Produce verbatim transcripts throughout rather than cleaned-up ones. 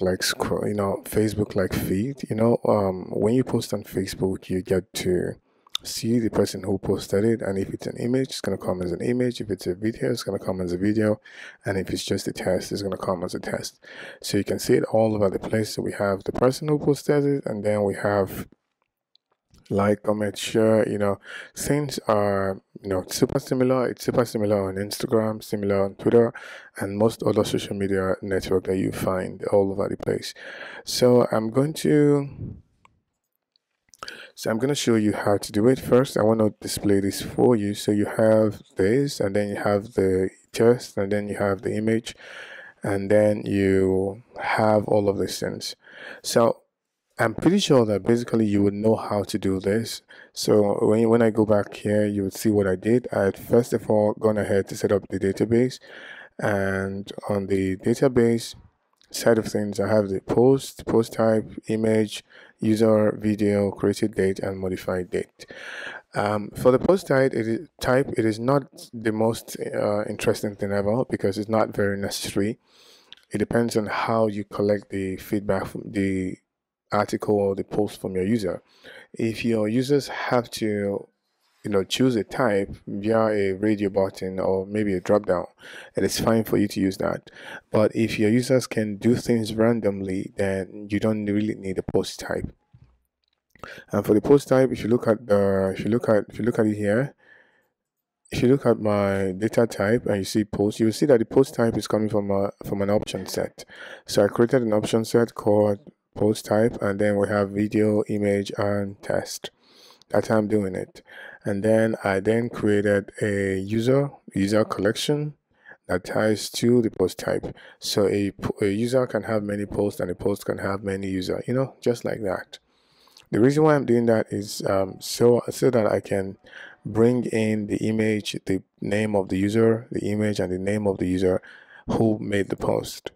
like scroll, you know, Facebook like feed, you know, um, when you post on Facebook, you get to see the person who posted it, and if it's an image, it's going to come as an image. If it's a video, it's going to come as a video, and if it's just a text, it's going to come as a text. So you can see it all over the place. So we have the person who posted it, and then we have like, comment, share. You know, things are, you know, super similar. It's super similar on Instagram, similar on Twitter, and most other social media network that you find all over the place. So I'm going to So I'm going to show you how to do it. First, I want to display this for you. So you have this, and then you have the text, and then you have the image, and then you have all of these things. So I'm pretty sure that basically you would know how to do this. So when, you, when I go back here, you would see what I did. I had first of all gone ahead to set up the database, and on the database side of things, I have the post, post type, image, user, video, created date, and modified date. Um, for the post type, it is, type, it is not the most uh, interesting thing ever, because it's not very necessary. It depends on how you collect the feedback from the article or the post from your user. If your users have to, you know, choose a type via a radio button or maybe a drop down, and it's fine for you to use that. But if your users can do things randomly, then you don't really need a post type. And for the post type, if you look at the, if you look at, if you look at it here, if you look at my data type and you see post, you will see that the post type is coming from a from an option set. So I created an option set called post type, and then we have video, image, and text. That's how I'm doing it. And then I then created a user user collection that ties to the post type. So a, a user can have many posts, and a post can have many user, you know, just like that. The reason why I'm doing that is um, so so that I can bring in the image, the name of the user, the image, and the name of the user who made the post.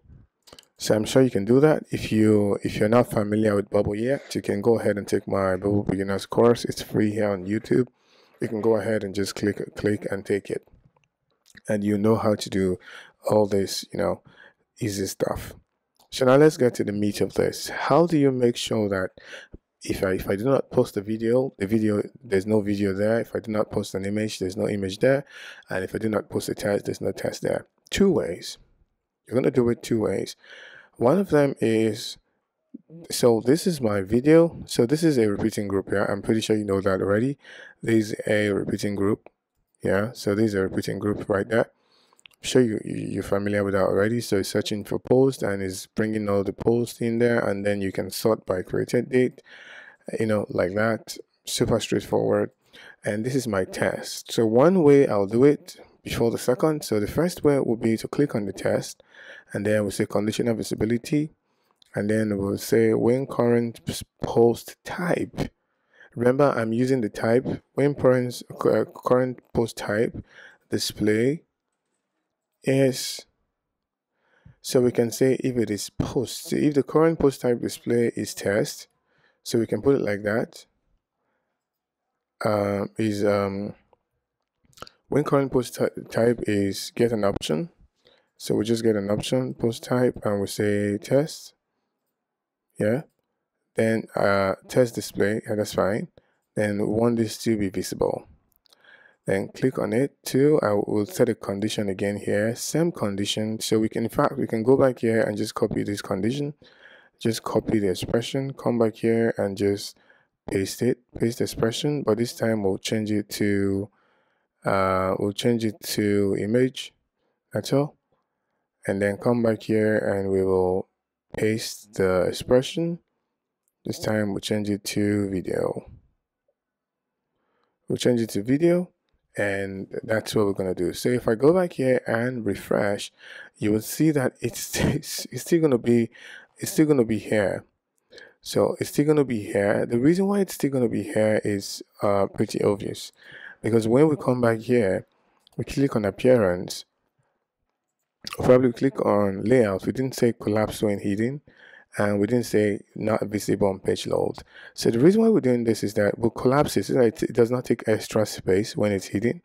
So I'm sure you can do that. If you if you're not familiar with Bubble yet, you can go ahead and take my Bubble Beginners course. It's free here on YouTube. You can go ahead and just click click and take it, and you know how to do all this, you know, easy stuff. So now let's get to the meat of this. How do you make sure that if I if I do not post a video, the video there's no video there. If I do not post an image, there's no image there, and if I do not post a text, there's no text there. Two ways. You're going to do it two ways. One of them is, so this is my video. So this is a repeating group. Yeah, I'm pretty sure you know that already. There's a repeating group. Yeah, so there's a repeating group right there. I'm sure you, you're familiar with that already. So it's searching for post, and it's bringing all the posts in there. And then you can sort by created date, you know, like that. Super straightforward. And this is my test. So one way I'll do it before the second. So the first way will be to click on the test, and then we'll say conditional visibility, and then we'll say when current post type. Remember, I'm using the type when current current post type display is. So we can say if it is post, if the current post type display is test, so we can put it like that. Uh, is um. When current post type is get an option, so we just get an option post type, and we say test, yeah, then uh, test display, yeah, that's fine. Then we want this to be visible, then click on it too. I will set a condition again here, same condition. So we can, in fact, we can go back here and just copy this condition, just copy the expression, come back here and just paste it, paste the expression, but this time we'll change it to. Uh, we'll change it to image, that's all, and then come back here and we will paste the expression. This time we'll change it to video. We'll change it to video, and that's what we're gonna do. So if I go back here and refresh, you will see that it's it's, it's still gonna be it's still gonna be here. So it's still gonna be here. The reason why it's still gonna be here is uh, pretty obvious. Because when we come back here, we click on appearance, we'll probably click on layout. We didn't say collapse when hidden, and we didn't say not visible on page load. So the reason why we're doing this is that we'll collapse it so that it does not take extra space when it's hidden.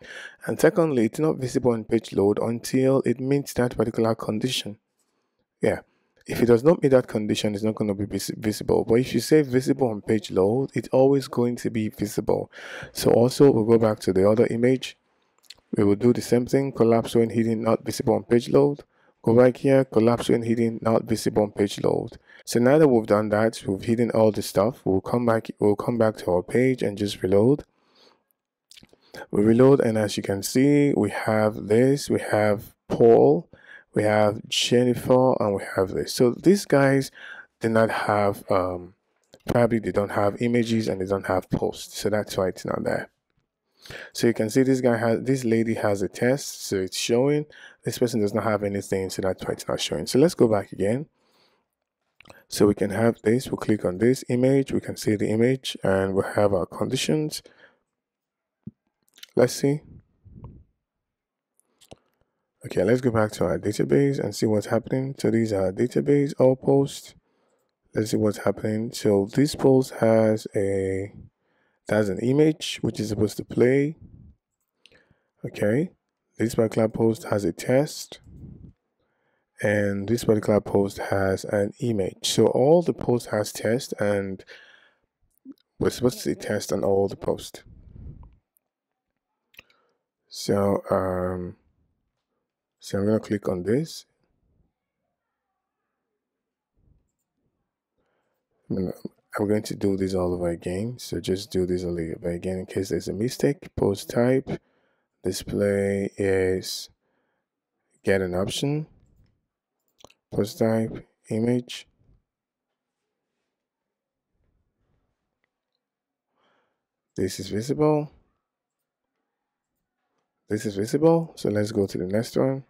And secondly, it's not visible on page load until it meets that particular condition. Yeah. If it does not meet that condition, it's not going to be visible. But if you say visible on page load, it's always going to be visible. So also we'll go back to the other image. We will do the same thing. Collapse when hidden, not visible on page load. Go back here. Collapse when hidden, not visible on page load. So now that we've done that, we've hidden all the stuff. We'll come back. We'll come back to our page and just reload. We reload, and as you can see, we have this. We have Paul. We have Jennifer, and we have this. So these guys did not have, um, probably they don't have images and they don't have posts. So that's why it's not there. So you can see this guy has, this lady has a test, so it's showing. This person does not have anything, so that's why it's not showing. So let's go back again. So we can have this. We'll click on this image. We can see the image, and we'll have our conditions. Let's see. Okay, let's go back to our database and see what's happening. So these are database, all posts. Let's see what's happening. So this post has a, that's an image which is supposed to play. Okay, this particular post has a test, and this particular post has an image. So all the posts has test, and we're supposed to see test on all the posts. So um. So I'm going to click on this. I'm going to do this all over again. So just do this all over again in case there's a mistake. Post type. Display is get an option. Post type image. This is visible. This is visible. So let's go to the next one.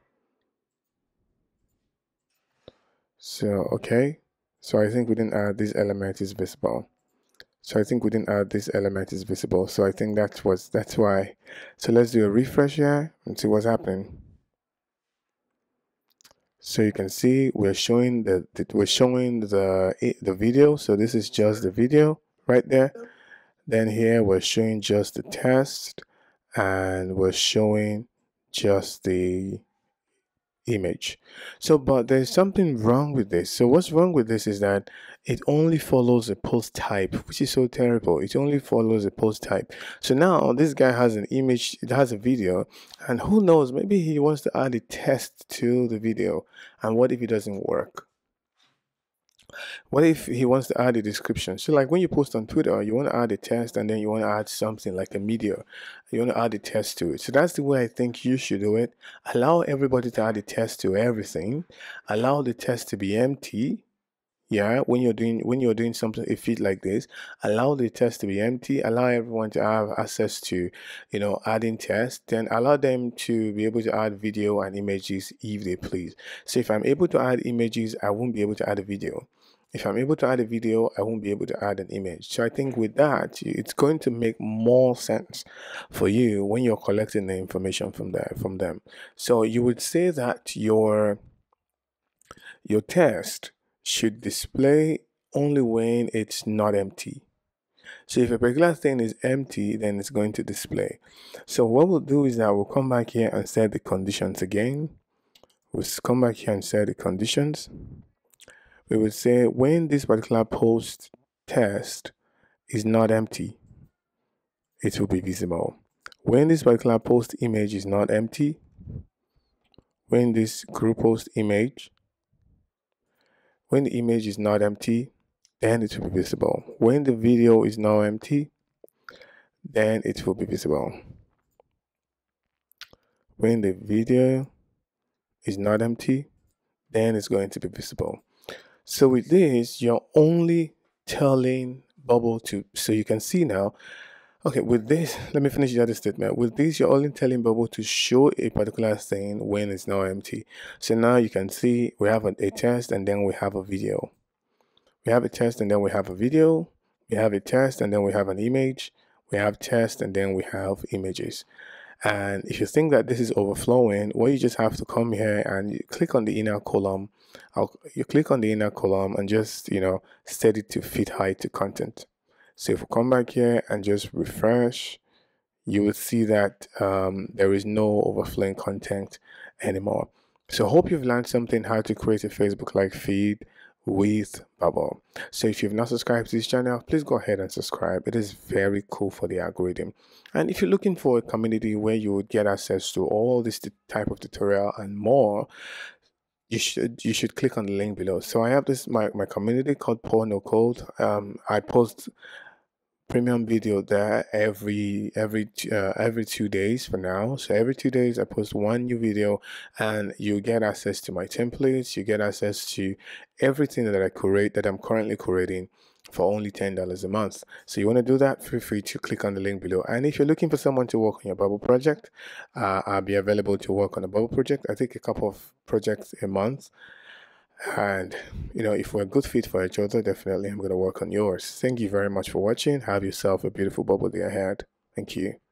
So, okay, so I think we didn't add this element is visible. So I think we didn't add this element is visible. So I think that was, that's why. So let's do a refresh here and see what's happening. So you can see we're showing the, the we're showing the the video. So this is just the video right there. Then here we're showing just the test, and we're showing just the image. So, but there's something wrong with this. So what's wrong with this is that it only follows a post type, which is so terrible. It only follows a post type. So now this guy has an image, it has a video, and who knows, maybe he wants to add a test to the video. And what if it doesn't work? What if he wants to add a description? So like when you post on Twitter, you want to add a test, and then you want to add something like a media. You want to add a test to it. So that's the way I think you should do it. Allow everybody to add a test to everything. Allow the test to be empty. Yeah, when you're doing when you're doing something a feed like this, allow the test to be empty. Allow everyone to have access to, you know, adding tests. Then allow them to be able to add video and images if they please. So if I'm able to add images, I won't be able to add a video. If I'm able to add a video, I won't be able to add an image. So I think with that, it's going to make more sense for you when you're collecting the information from there, from them. So you would say that your, your test should display only when it's not empty. So if a particular thing is empty, then it's going to display. So what we'll do is that we'll come back here and set the conditions again. We'll come back here and set the conditions. We would say when this particular post test is not empty, it will be visible. When this particular post image is not empty, when this group post image, when the image is not empty, then it will be visible. When the video is not empty, then it will be visible. When the video is not empty, then it's going to be visible. So with this, you're only telling Bubble to, so you can see now, okay, with this, let me finish the other statement. With this, you're only telling Bubble to show a particular thing when it's now empty. So now you can see we have a, a test, and then we have a video. We have a test, and then we have a video. We have a test, and then we have an image. We have test, and then we have images. And if you think that this is overflowing, well, you just have to come here and you click on the inner column. I'll, you click on the inner column and just, you know, set it to fit height to content. So if we come back here and just refresh, you will see that um, there is no overflowing content anymore. So hope you've learned something, how to create a Facebook-like feed with Bubble. So if you've not subscribed to this channel, please go ahead and subscribe. It is very cool for the algorithm. And if you're looking for a community where you would get access to all this type of tutorial and more, you should you should click on the link below. So I have this my, my community called paul no code. um I post premium video there every every uh, every two days for now. So every two days I post one new video, and you get access to my templates, you get access to everything that I create, that I'm currently creating, for only ten dollars a month. So you want to do that, feel free to click on the link below. And if you're looking for someone to work on your Bubble project, uh, I'll be available to work on a Bubble project. I take a couple of projects a month, and you know, if we're a good fit for each other, definitely I'm going to work on yours. Thank you very much for watching. Have yourself a beautiful Bubble day ahead. Thank you.